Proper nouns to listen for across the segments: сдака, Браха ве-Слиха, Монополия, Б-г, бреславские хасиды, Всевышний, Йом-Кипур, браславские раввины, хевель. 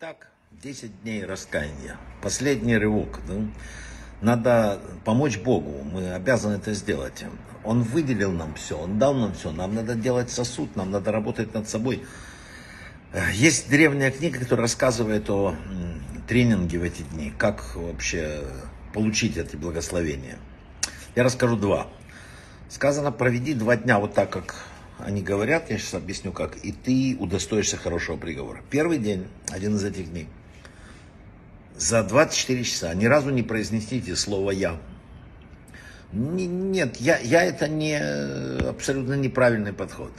Итак, 10 дней раскаяния. Последний рывок. Да? Надо помочь Богу. Мы обязаны это сделать. Он выделил нам все. Он дал нам все. Нам надо делать сосуд. Нам надо работать над собой. Есть древняя книга, которая рассказывает о тренинге в эти дни. Как вообще получить эти благословения. Я расскажу два. Сказано, проведи 2 дня вот так, как они говорят, я сейчас объясню как, и ты удостоишься хорошего приговора. Первый день, один из этих дней, за 24 часа ни разу не произнесите слово «я». Нет, я это не абсолютно неправильный подход.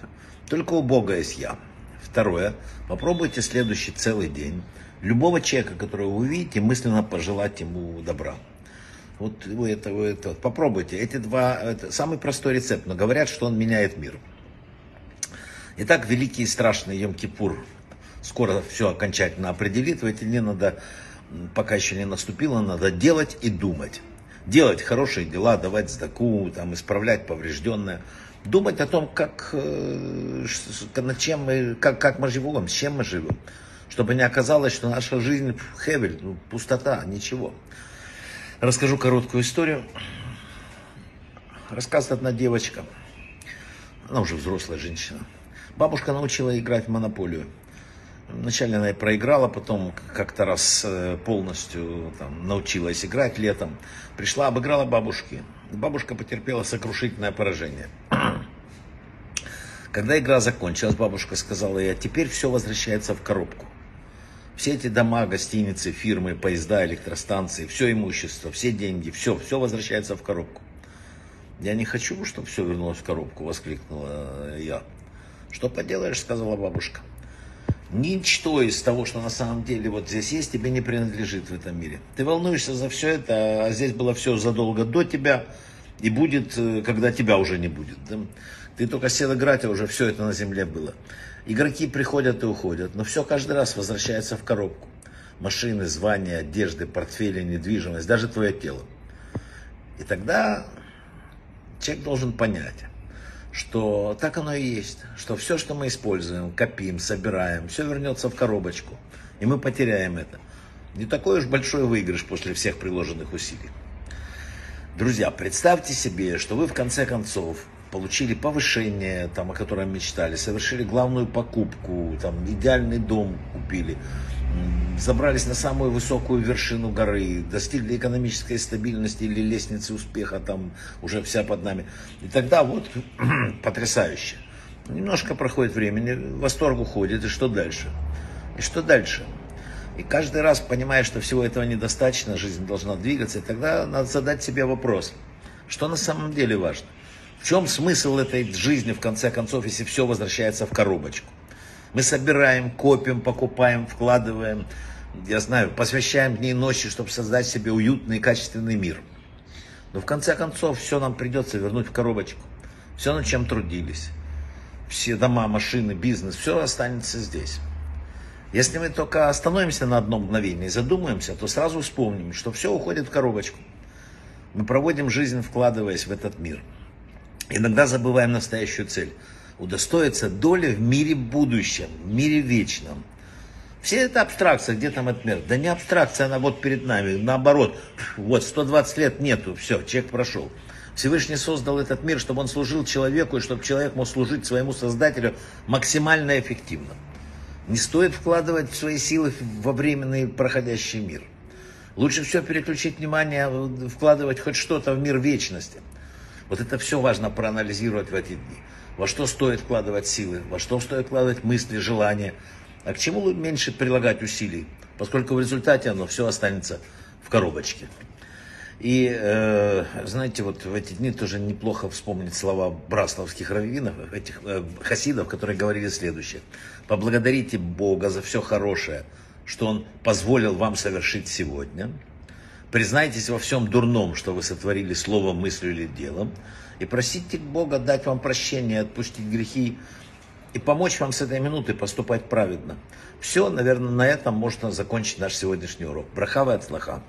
Только у Бога есть «я». Второе, попробуйте следующий целый день любого человека, которого вы увидите, мысленно пожелать ему добра. Вот вы это. Попробуйте. Эти два, это самый простой рецепт, но говорят, что он меняет мир. Итак, великий и страшный Йом-Кипур скоро все окончательно определит. В эти дни надо, пока еще не наступило, надо делать и думать. Делать хорошие дела, давать сдаку, там, исправлять поврежденное. Думать о том, как мы живем, с чем мы живем. Чтобы не оказалось, что наша жизнь хевель, пустота, ничего. Расскажу короткую историю. Рассказывает одна девочка. Она уже взрослая женщина. Бабушка научила играть в «Монополию». Вначале она и проиграла, потом как-то раз полностью там, научилась играть летом. Пришла, обыграла бабушки. Бабушка потерпела сокрушительное поражение. Когда игра закончилась, бабушка сказала ей: «Теперь все возвращается в коробку. Все эти дома, гостиницы, фирмы, поезда, электростанции, все имущество, все деньги, все возвращается в коробку». «Я не хочу, чтобы все вернулось в коробку», — воскликнула я. «Что поделаешь», — сказала бабушка. «Ничто из того, что на самом деле вот здесь есть, тебе не принадлежит в этом мире. Ты волнуешься за все это, а здесь было все задолго до тебя и будет, когда тебя уже не будет. Ты только сел играть, а уже все это на земле было. Игроки приходят и уходят, но все каждый раз возвращается в коробку. Машины, звания, одежды, портфели, недвижимость, даже твое тело». И тогда человек должен понять, что так оно и есть, что все, что мы используем, копим, собираем, все вернется в коробочку, и мы потеряем это. Не такой уж большой выигрыш после всех приложенных усилий. Друзья, представьте себе, что вы в конце концов получили повышение, там, о котором мечтали, совершили главную покупку, там, идеальный дом купили, забрались на самую высокую вершину горы, достигли экономической стабильности или лестницы успеха, там уже вся под нами. И тогда вот потрясающе. Немножко проходит времени, восторг уходит, и что дальше? И что дальше? И каждый раз, понимая, что всего этого недостаточно, жизнь должна двигаться, и тогда надо задать себе вопрос, что на самом деле важно? В чем смысл этой жизни, в конце концов, если все возвращается в коробочку? Мы собираем, копим, покупаем, вкладываем, я знаю, посвящаем дни и ночи, чтобы создать себе уютный и качественный мир. Но в конце концов, все нам придется вернуть в коробочку. Все, над чем трудились. Все дома, машины, бизнес, все останется здесь. Если мы только остановимся на одно мгновение и задумаемся, то сразу вспомним, что все уходит в коробочку. Мы проводим жизнь, вкладываясь в этот мир. Иногда забываем настоящую цель. Удостоиться доли в мире будущем, в мире вечном. Все это абстракция, где там этот мир? Да не абстракция, она вот перед нами. Наоборот, вот 120 лет нету, все, человек прошел. Всевышний создал этот мир, чтобы он служил человеку, и чтобы человек мог служить своему Создателю максимально эффективно. Не стоит вкладывать свои силы во временный проходящий мир. Лучше все переключить внимание, вкладывать хоть что-то в мир вечности. Вот это все важно проанализировать в эти дни. Во что стоит вкладывать силы, во что стоит вкладывать мысли, желания. А к чему меньше прилагать усилий, поскольку в результате оно все останется в коробочке. И, знаете, вот в эти дни тоже неплохо вспомнить слова браславских раввинов, этих хасидов, которые говорили следующее. «Поблагодарите Бога за все хорошее, что Он позволил вам совершить сегодня». Признайтесь во всем дурном, что вы сотворили словом, мыслью или делом. И просите Бога дать вам прощение, отпустить грехи и помочь вам с этой минуты поступать праведно. Все, наверное, на этом можно закончить наш сегодняшний урок. Браха ве-Слиха.